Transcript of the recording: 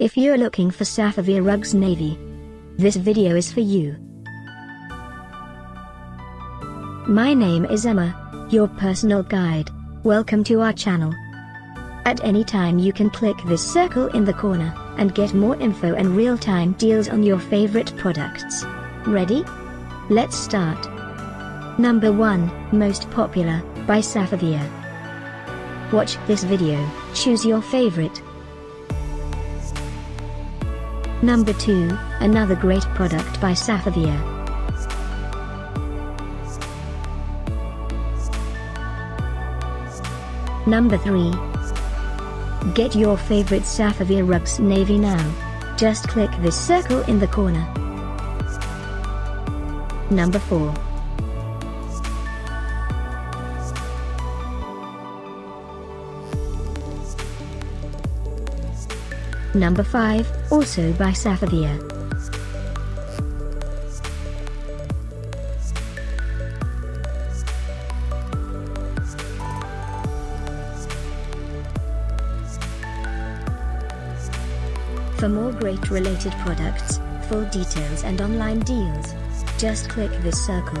If you're looking for Safavieh rugs navy, this video is for you. My name is Emma, your personal guide. Welcome to our channel. At any time you can click this circle in the corner, and get more info and real-time deals on your favorite products. Ready? Let's start. Number 1, Most Popular, by Safavieh. Watch this video, choose your favorite. Number 2, another great product by Safavieh. Number 3. Get your favorite Safavieh rugs navy now. Just click this circle in the corner. Number 4. Number 5, also by Safavieh. For more great related products, full details and online deals, just click this circle.